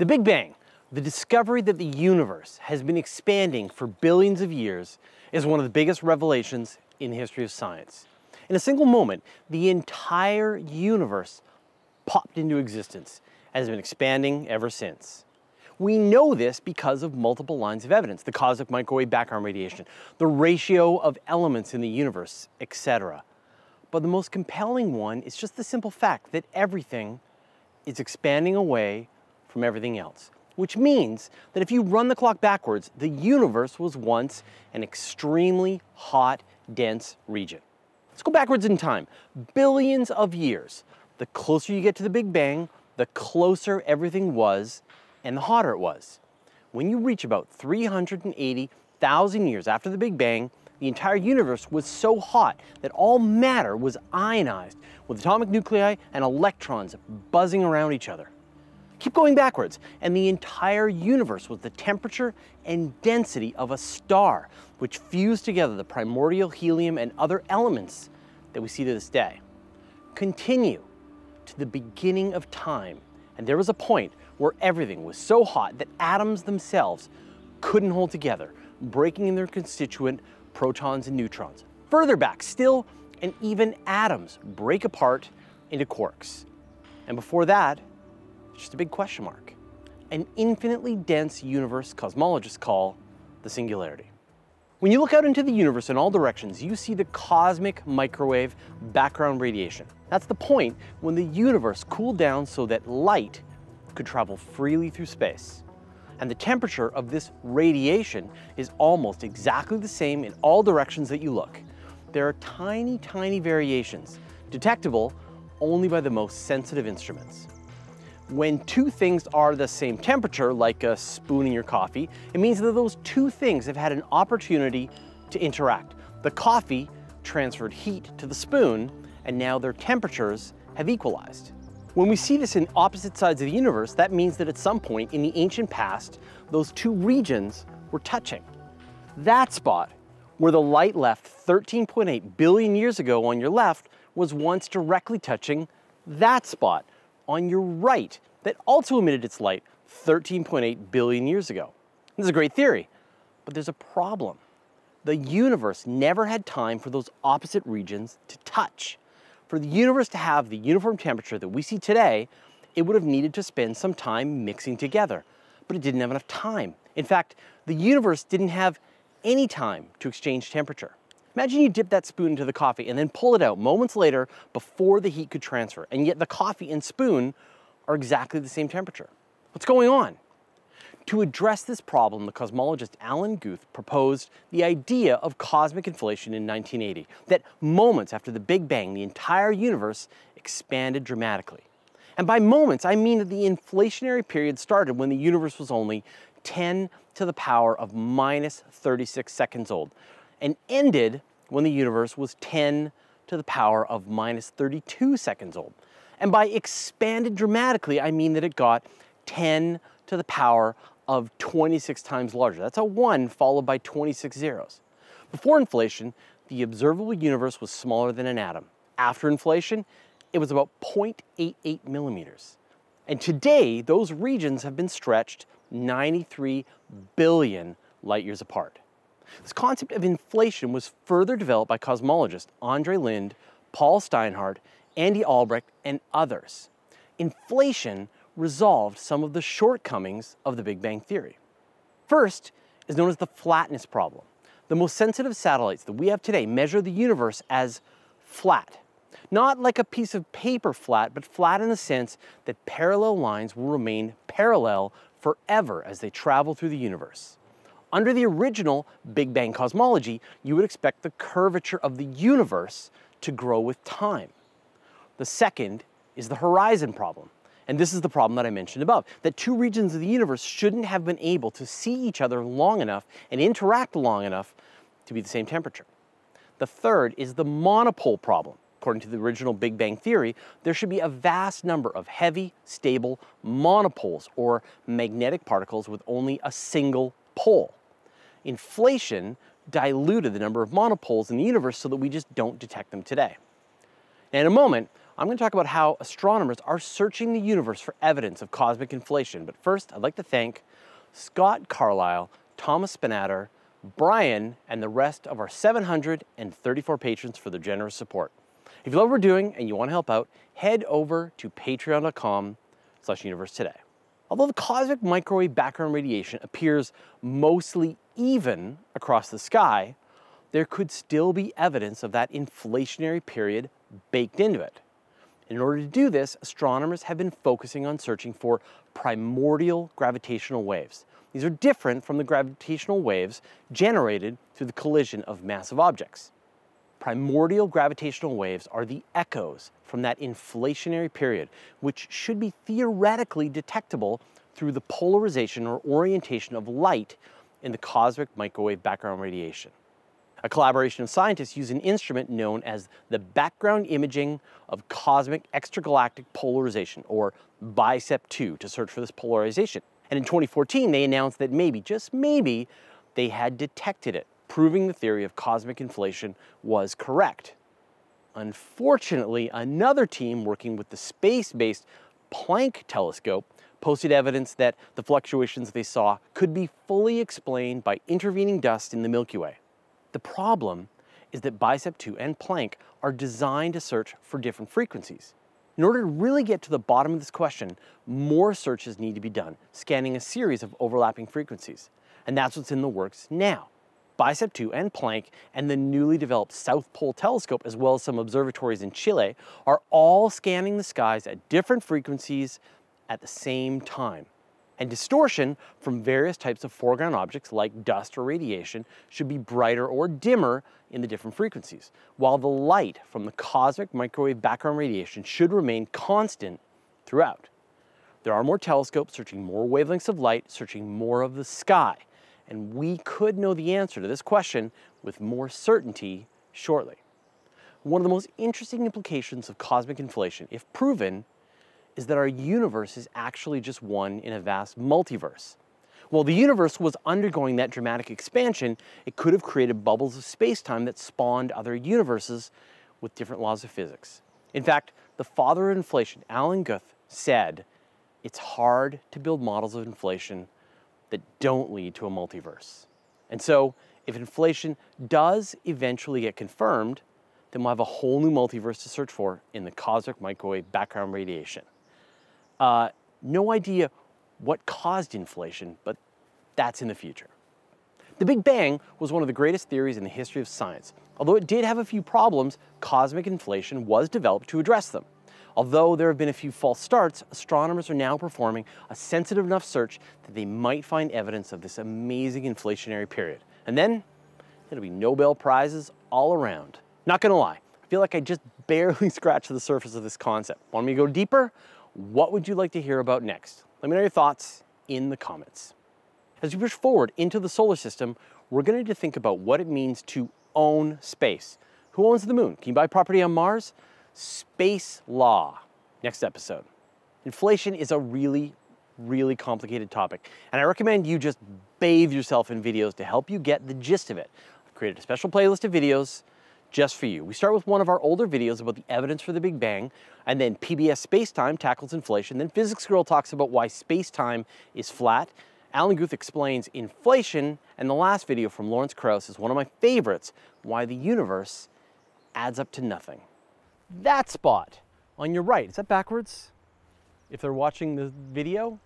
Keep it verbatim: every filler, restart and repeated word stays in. The Big Bang, the discovery that the universe has been expanding for billions of years, is one of the biggest revelations in the history of science. In a single moment, the entire universe popped into existence and has been expanding ever since. We know this because of multiple lines of evidence: the cosmic microwave background radiation, the ratio of elements in the universe, et cetera. But the most compelling one is just the simple fact that everything is expanding away from everything else, which means that if you run the clock backwards, the universe was once an extremely hot, dense region. Let's go backwards in time, billions of years. The closer you get to the Big Bang, the closer everything was and the hotter it was. When you reach about three hundred eighty thousand years after the Big Bang, the entire universe was so hot that all matter was ionized, with atomic nuclei and electrons buzzing around each other. Keep going backwards, and the entire universe was the temperature and density of a star, which fused together the primordial helium and other elements that we see to this day. Continue to the beginning of time, and there was a point where everything was so hot that atoms themselves couldn't hold together, breaking in their constituent protons and neutrons. Further back still, and even atoms break apart into quarks. And before that, just a big question mark, an infinitely dense universe cosmologists call the singularity. When you look out into the universe in all directions, you see the cosmic microwave background radiation. That's the point when the universe cooled down so that light could travel freely through space. And the temperature of this radiation is almost exactly the same in all directions that you look. There are tiny, tiny variations, detectable only by the most sensitive instruments. When two things are the same temperature, like a spoon in your coffee, it means that those two things have had an opportunity to interact. The coffee transferred heat to the spoon, and now their temperatures have equalized. When we see this in opposite sides of the universe, that means that at some point in the ancient past, those two regions were touching. That spot where the light left thirteen point eight billion years ago on your left was once directly touching that spot on your right that also emitted its light thirteen point eight billion years ago. This is a great theory, but there's a problem. The universe never had time for those opposite regions to touch. For the universe to have the uniform temperature that we see today, it would have needed to spend some time mixing together, but it didn't have enough time. In fact, the universe didn't have any time to exchange temperature. Imagine you dip that spoon into the coffee and then pull it out moments later before the heat could transfer, and yet the coffee and spoon are exactly the same temperature. What's going on? To address this problem, the cosmologist Alan Guth proposed the idea of cosmic inflation in nineteen eighty, that moments after the Big Bang, the entire universe expanded dramatically. And by moments, I mean that the inflationary period started when the universe was only ten to the power of minus thirty-six seconds old, and ended when the universe was ten to the power of minus thirty-two seconds old. And by expanded dramatically, I mean that it got ten to the power of twenty-six times larger. That's a one followed by twenty-six zeros. Before inflation, the observable universe was smaller than an atom. After inflation, it was about zero point eight eight millimeters. And today, those regions have been stretched ninety-three billion light years apart. This concept of inflation was further developed by cosmologists Andrei Linde, Paul Steinhardt, Andy Albrecht, and others. Inflation resolved some of the shortcomings of the Big Bang theory. First is known as the flatness problem. The most sensitive satellites that we have today measure the universe as flat. Not like a piece of paper flat, but flat in the sense that parallel lines will remain parallel forever as they travel through the universe. Under the original Big Bang cosmology, you would expect the curvature of the universe to grow with time. The second is the horizon problem. And this is the problem that I mentioned above, that two regions of the universe shouldn't have been able to see each other long enough and interact long enough to be the same temperature. The third is the monopole problem. According to the original Big Bang theory, there should be a vast number of heavy, stable monopoles, or magnetic particles with only a single pole. Inflation diluted the number of monopoles in the universe so that we just don't detect them today. Now, in a moment, I'm going to talk about how astronomers are searching the universe for evidence of cosmic inflation. But first, I'd like to thank Scott Carlisle, Thomas Spinatter, Brian, and the rest of our seven hundred thirty-four patrons for their generous support. If you love what we're doing and you want to help out, head over to patreon dot com slash universe today. Although the cosmic microwave background radiation appears mostly even across the sky, there could still be evidence of that inflationary period baked into it. In order to do this, astronomers have been focusing on searching for primordial gravitational waves. These are different from the gravitational waves generated through the collision of massive objects. Primordial gravitational waves are the echoes from that inflationary period, which should be theoretically detectable through the polarization or orientation of light in the cosmic microwave background radiation. A collaboration of scientists used an instrument known as the Background Imaging of Cosmic Extragalactic Polarization, or BICEP two, to search for this polarization. And in twenty fourteen, they announced that maybe, just maybe, they had detected it, proving the theory of cosmic inflation was correct. Unfortunately, another team working with the space-based Planck telescope posted evidence that the fluctuations they saw could be fully explained by intervening dust in the Milky Way. The problem is that BICEP two and Planck are designed to search for different frequencies. In order to really get to the bottom of this question, more searches need to be done, scanning a series of overlapping frequencies. And that's what's in the works now. BICEP two and Planck and the newly developed South Pole Telescope, as well as some observatories in Chile, are all scanning the skies at different frequencies at the same time. And distortion from various types of foreground objects like dust or radiation should be brighter or dimmer in the different frequencies, while the light from the cosmic microwave background radiation should remain constant throughout. There are more telescopes searching more wavelengths of light, searching more of the sky, and we could know the answer to this question with more certainty shortly. One of the most interesting implications of cosmic inflation, if proven, is that our universe is actually just one in a vast multiverse. While the universe was undergoing that dramatic expansion, it could have created bubbles of space-time that spawned other universes with different laws of physics. In fact, the father of inflation, Alan Guth, said, "It's hard to build models of inflation that don't lead to a multiverse." And so, if inflation does eventually get confirmed, then we'll have a whole new multiverse to search for in the cosmic microwave background radiation. Uh, no idea what caused inflation, but that's in the future. The Big Bang was one of the greatest theories in the history of science. Although it did have a few problems, cosmic inflation was developed to address them. Although there have been a few false starts, astronomers are now performing a sensitive enough search that they might find evidence of this amazing inflationary period. And then it'll be Nobel Prizes all around. Not gonna lie, I feel like I just barely scratched the surface of this concept. Want me to go deeper? What would you like to hear about next? Let me know your thoughts in the comments. As we push forward into the solar system, we're going to need to think about what it means to own space. Who owns the moon? Can you buy property on Mars? Space law. Next episode. Inflation is a really, really complicated topic, and I recommend you just bathe yourself in videos to help you get the gist of it. I've created a special playlist of videos just for you. We start with one of our older videos about the evidence for the Big Bang, and then P B S Space Time tackles inflation, then Physics Girl talks about why space-time is flat, Alan Guth explains inflation, and the last video from Lawrence Krauss is one of my favorites, why the universe adds up to nothing. That spot on your right, is that backwards? If they're watching the video,